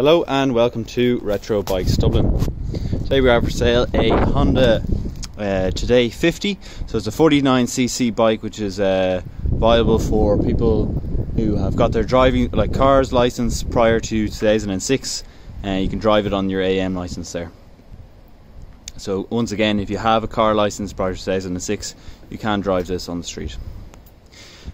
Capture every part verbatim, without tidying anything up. Hello and welcome to Retro Bikes Dublin. Today we have for sale a Honda uh, Today fifty. So it's a forty-nine c c bike, which is uh, viable for people who have got their driving like cars license prior to two thousand six, and uh, you can drive it on your A M license there. So once again, if you have a car license prior to two thousand six, you can drive this on the street.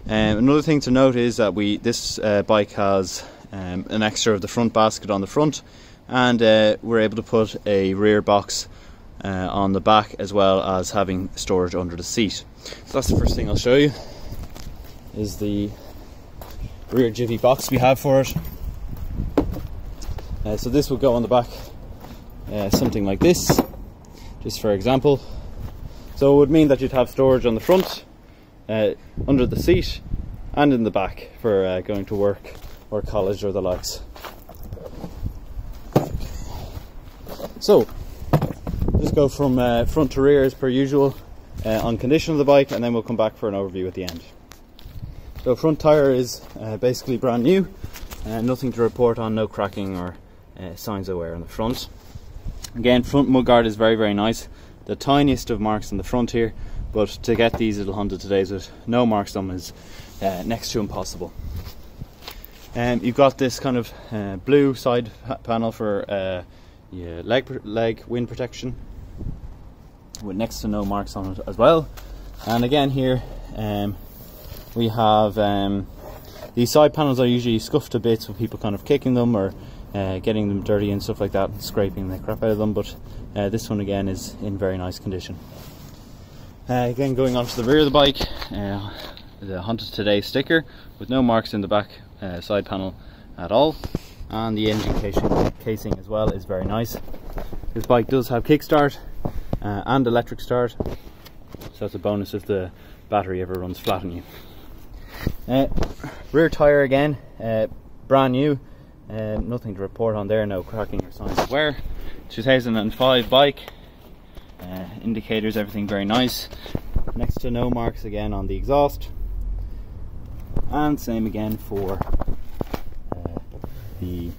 Um, another thing to note is that we this uh, bike has Um, an extra of the front basket on the front, and uh, we're able to put a rear box uh, on the back, as well as having storage under the seat. So that's the first thing I'll show you, is the rear Givi box we have for it. Uh, so this will go on the back, uh, something like this, just for example. So it would mean that you'd have storage on the front, uh, under the seat, and in the back for uh, going to work or college or the likes. So just go from uh, front to rear as per usual uh, on condition of the bike, and then we'll come back for an overview at the end. So front tire is uh, basically brand new, uh, nothing to report on, no cracking or uh, signs of wear on the front. Again, front mudguard is very very nice, the tiniest of marks on the front here, but to get these little Honda Todays with no marks on them is uh, next to impossible. Um, you've got this kind of uh, blue side panel for uh, yeah, leg, leg wind protection, with next to no marks on it as well. And again here um, we have um, these side panels are usually scuffed to bits with people kind of kicking them or uh, getting them dirty and stuff like that, and scraping the crap out of them, but uh, this one again is in very nice condition. Uh, again, going on to the rear of the bike, uh, the Honda Today sticker with no marks in the back Uh, side panel at all, and the engine casing, casing as well is very nice. This bike does have kick start uh, and electric start, so that's a bonus if the battery ever runs flat on you. Uh, rear tyre again, uh, brand new, uh, nothing to report on there, no cracking or signs of wear. two thousand five bike, uh, indicators, everything very nice, next to no marks again on the exhaust. And same again for uh, the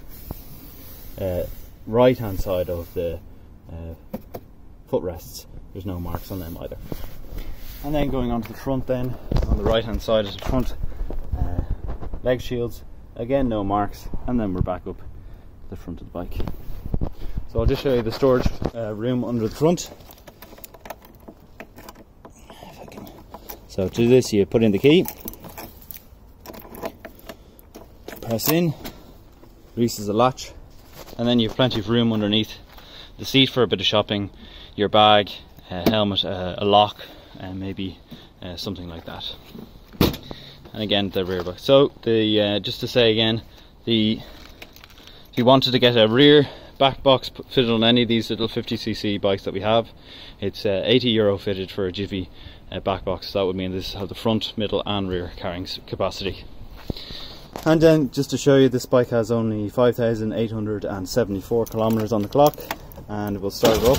uh, right hand side of the uh, footrests, there's no marks on them either. And then going on to the front then, on the right hand side of the front uh, leg shields, again no marks, and then we're back up the front of the bike. So I'll just show you the storage uh, room under the front. If I can. So to do this you put in the key, press in, releases the latch, and then you have plenty of room underneath the seat for a bit of shopping, your bag, a helmet, a lock, and maybe uh, something like that. And again the rear box. So the uh, just to say again, the if you wanted to get a rear back box fitted on any of these little fifty c c bikes that we have, it's uh, eighty euro fitted for a Givi uh, back box. That would mean this has the front, middle, and rear carrying capacity. And then just to show you, this bike has only five thousand eight hundred seventy-four kilometers on the clock, and we'll start it up.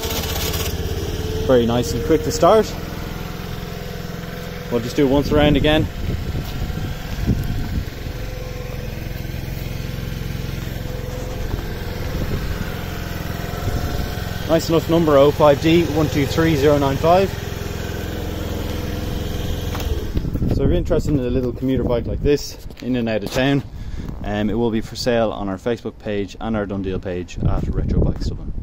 Very nice and quick to start. We'll just do once around again. Nice enough number, oh five D one two three oh nine five. So if you're interested in a little commuter bike like this, in and out of town, um, it will be for sale on our Facebook page and our Done Deal page at Retro Bikes Dublin.